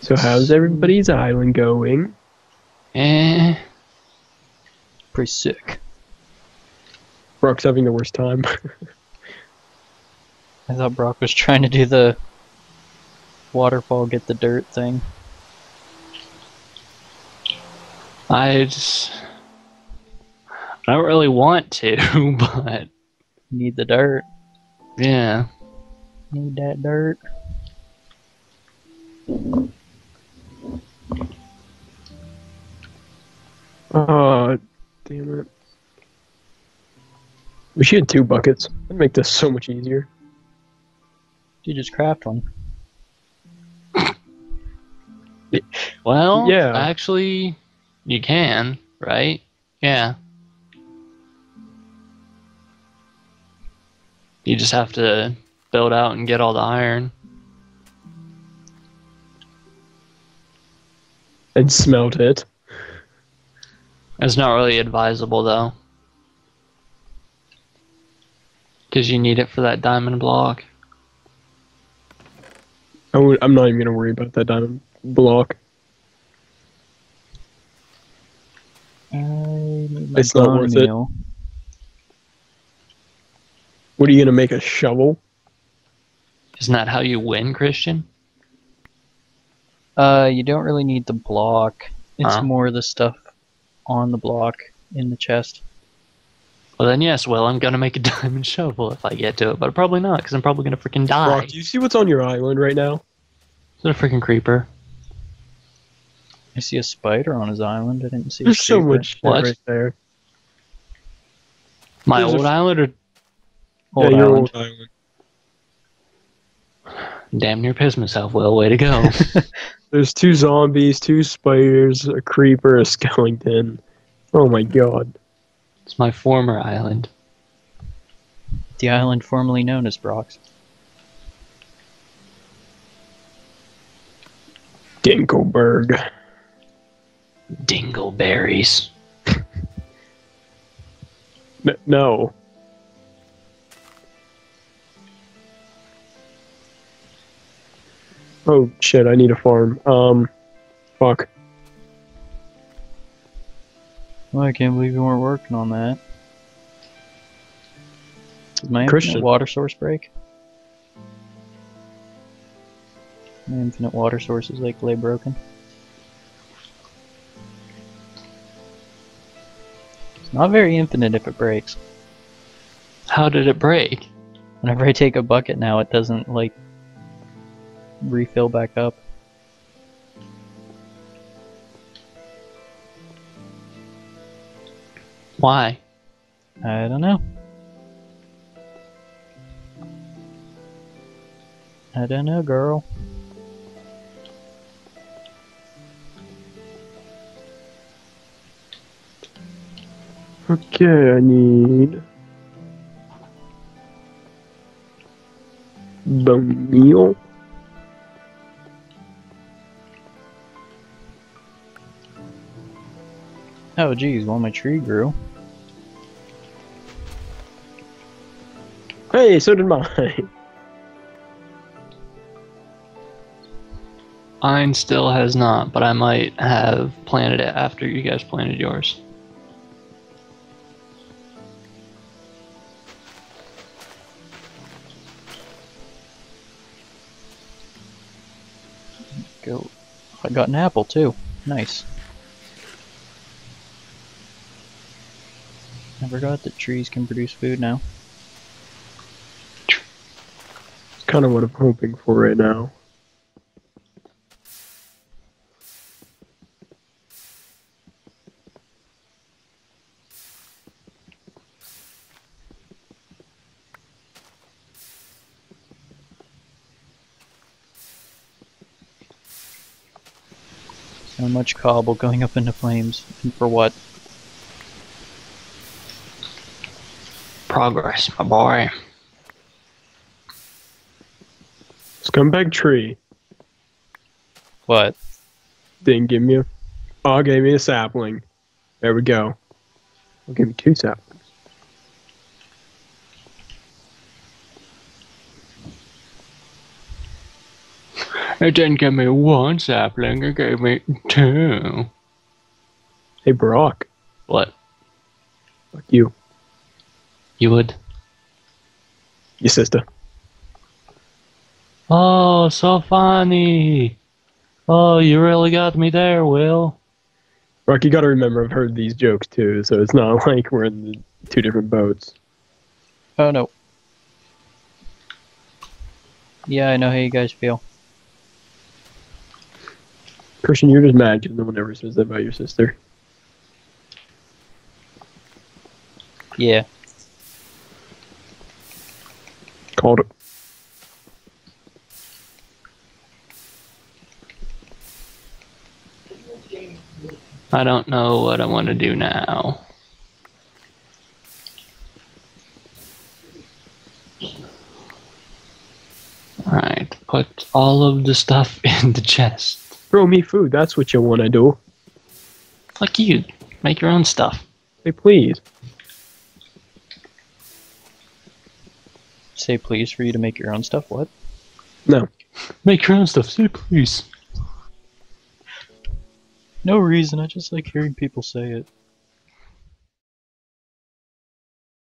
So how's everybody's island going? Pretty sick. Brock's having the worst time. I thought Brock was trying to do the waterfall get the dirt thing. I don't really want to, but need the dirt. Yeah. Need that dirt. Oh, damn it. We should have 2 buckets. That'd make this so much easier. You just craft one. Well, yeah. Actually, you can, right? Yeah. You just have to build out and get all the iron. And smelt it. It's not really advisable, though. Because you need it for that diamond block. I'm not even going to worry about that diamond block. It's not worth it. What, are you going to make a shovel? Isn't that how you win, Christian? You don't really need the block. It's more the stuff on the block in the chest. Well then yes, well I'm gonna make a diamond shovel if I get to it, but probably not, because I'm probably gonna freaking die. Brock, do you see what's on your island right now? Is it a freaking creeper? I see a spider on his island. I didn't see a creeper. There's so much right there. My old island or... Yeah, your old island. Damn near pissed myself, Will. Way to go. There's 2 zombies, 2 spiders, a creeper, a skeleton. Oh my god. It's my former island. The island formerly known as Brock's. Dingleberg. Dingleberries. No. Oh shit, I need a farm. Fuck. Well, I can't believe you weren't working on that. Did my infinite water source break? My infinite water source is like lay broken. It's not very infinite if it breaks. How did it break? Whenever I take a bucket now, it doesn't like refill back up. Why? I don't know. I don't know, girl. Okay, I need bone meal. Oh geez, well my tree grew. Hey, so did mine. Mine still has not, but I might have planted it after you guys planted yours. Go. I got an apple too. Nice. I forgot that trees can produce food now. It's kind of what I'm hoping for right now. So much cobble going up into flames, and for what? Progress, my boy. Scumbag tree. What? Didn't give me a... Oh, gave me a sapling. There we go. I'll give you 2 seconds. It didn't give me 1 sapling, it gave me 2. Hey, Brock. What? Fuck you. You would? Your sister. Oh, so funny. Oh, you really got me there, Will. Brock, you gotta remember I've heard these jokes too, so it's not like we're in the 2 different boats. Oh, no. Yeah, I know how you guys feel. Christian, you're just mad because no one ever says that about your sister. Yeah. Called it. I don't know what I want to do now. Alright, put all of the stuff in the chest. Throw me food, that's what you want to do. Fuck you, make your own stuff. Say please. Say please for you to make your own stuff, what? No. Make your own stuff, say please. No reason, I just like hearing people say it.